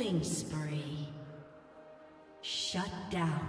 Killing spree. Shut down.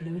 Blue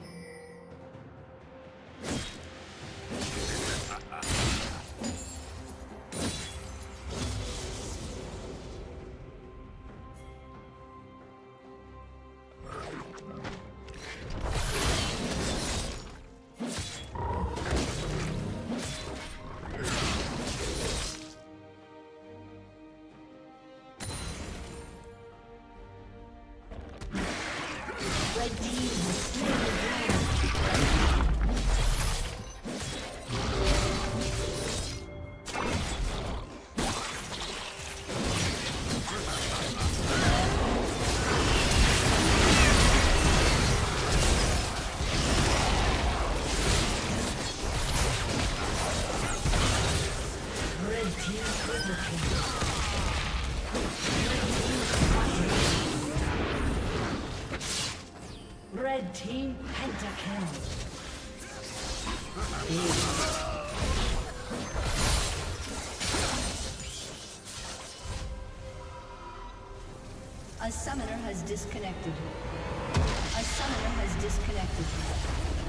Team Pentakill. A summoner has disconnected. A summoner has disconnected.